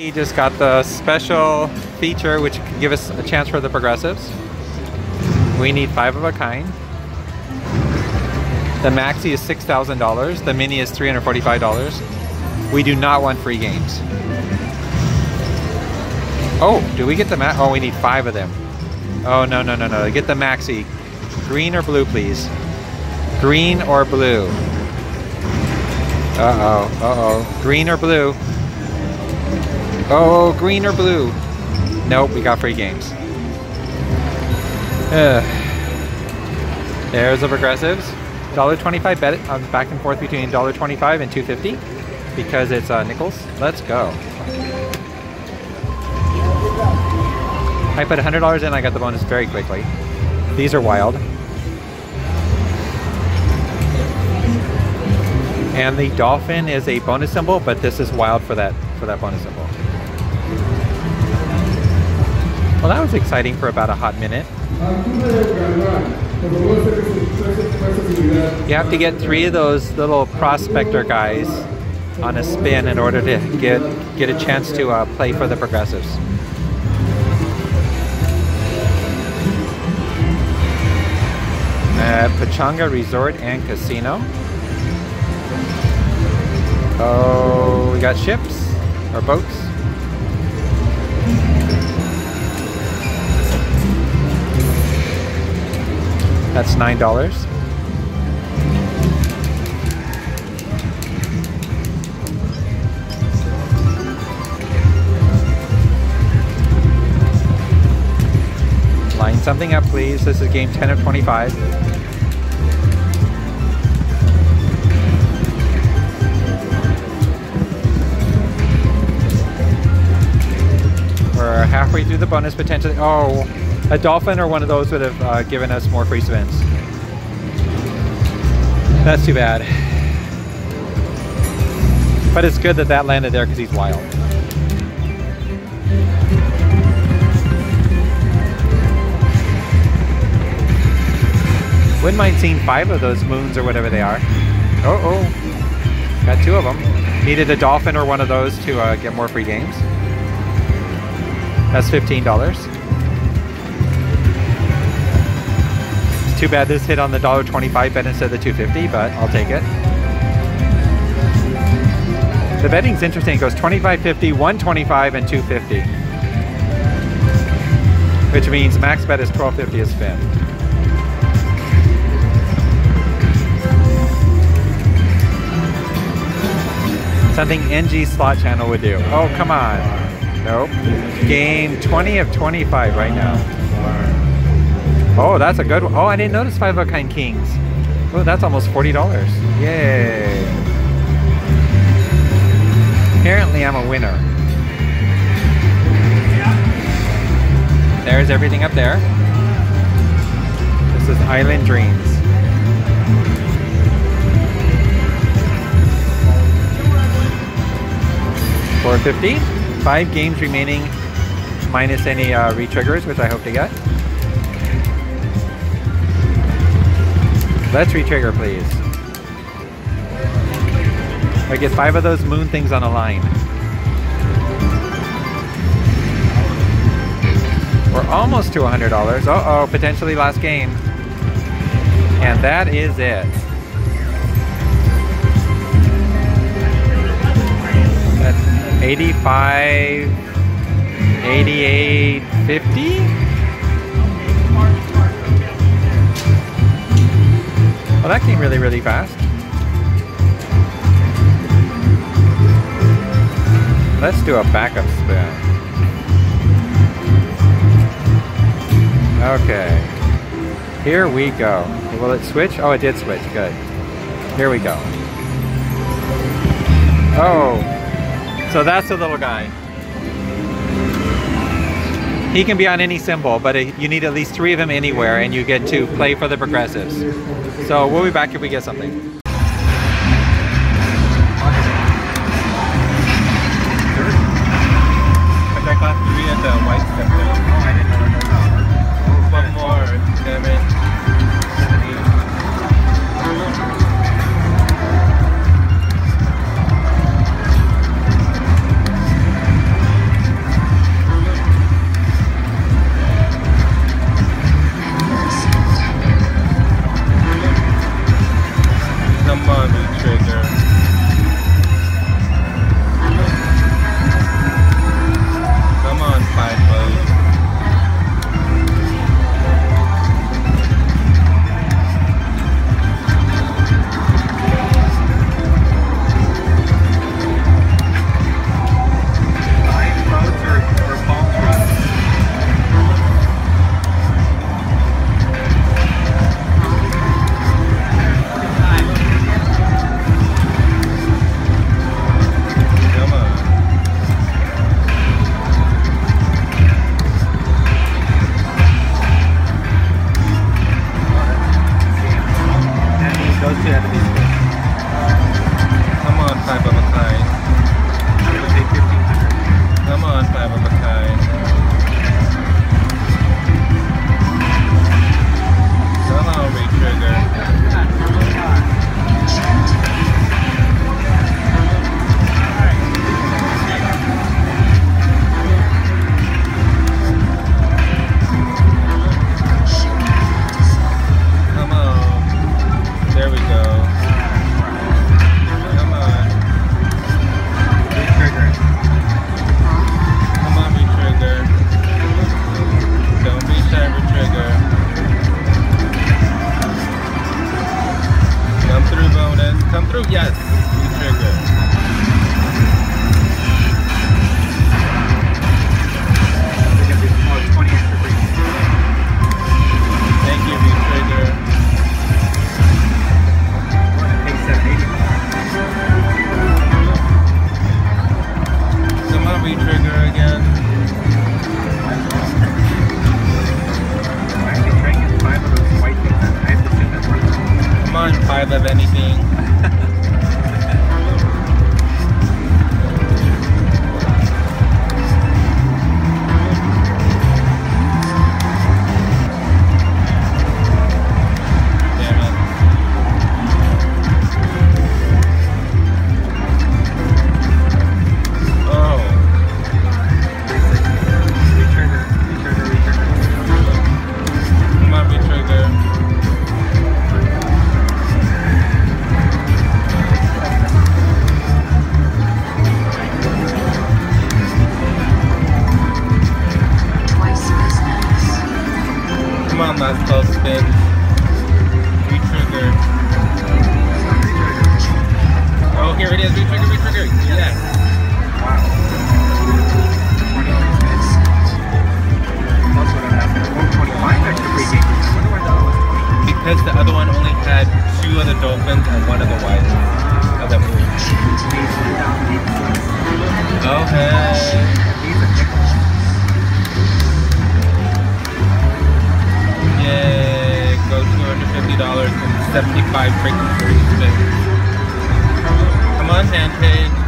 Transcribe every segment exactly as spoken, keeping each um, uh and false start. He just got the special feature which can give us a chance for the progressives. We need five of a kind. The maxi is six thousand dollars. The mini is three hundred forty-five dollars. We do not want free games. Oh, do we get the ma- oh, we need five of them. Oh, no, no, no, no. Get the maxi. Green or blue, please. Green or blue. Uh-oh, uh-oh. Green or blue. Oh, green or blue. Nope, we got free games. Ugh. There's the progressives. one dollar twenty-five, bet it um, back and forth between one dollar twenty-five and two fifty because it's uh, nickels. Let's go. I put one hundred dollars in, I got the bonus very quickly. These are wild. And the dolphin is a bonus symbol, but this is wild for that for that bonus symbol. Well, that was exciting for about a hot minute. You have to get three of those little prospector guys on a spin in order to get get a chance to uh, play for the progressives. Uh, Pechanga Resort and Casino. Oh, we got ships or boats. That's nine dollars. Line something up, please. This is game ten of twenty-five. We're halfway through the bonus potentially. Oh, a dolphin or one of those would have uh, given us more free spins. That's too bad. But it's good that that landed there because he's wild. Wouldn't mind seeing five of those moons or whatever they are. Oh, oh, got two of them. Needed a dolphin or one of those to uh, get more free games. That's fifteen dollars. It's too bad this hit on the one dollar twenty-five bet instead of the two fifty, but I'll take it. The betting's interesting. It goes twenty-five fifty, one twenty-five, and two fifty. Which means max bet is twelve fifty a spin. Something N G Slot Channel would do. Oh, come on. Nope. Game twenty of twenty-five right now. Oh, that's a good one. Oh, I didn't notice five of a kind kings. Oh, that's almost forty dollars. Yay. Apparently I'm a winner. There's everything up there. This is Island Dreams. four fifty. Five games remaining, minus any uh, re-triggers, which I hope to get. Let's re-trigger, please. I get five of those moon things on a line. We're almost to one hundred dollars. Uh-oh, potentially last game. And that is it. eighty-five, eighty-eight, fifty? Well, that came really, really fast. Let's do a backup spin. Okay. Here we go. Will it switch? Oh, it did switch. Good. Here we go. Oh. So that's the little guy. He can be on any symbol, but it, you need at least three of them anywhere, and you get to play for the progressives. So we'll be back if we get something. I got three at the white step down. I didn't know that. One more, damn it. Come on, last call spin. Retrigger. Oh, here it is. Retrigger, retrigger. Yes. Wow. That's what happened. one twenty-five extra pregame. Because the other one only had two of the dolphins and one of the whites of that movie. Okay. Yay, go two hundred fifty dollars and seventy-five freaking thirty-six. Come on, Sandpage.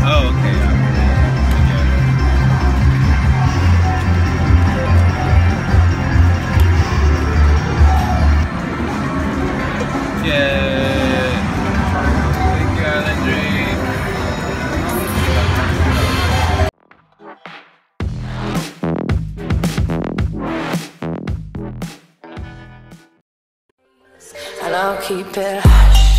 Oh, okay. Yeah. Yeah. Thank you, Island Dreams. And I'll keep it hush.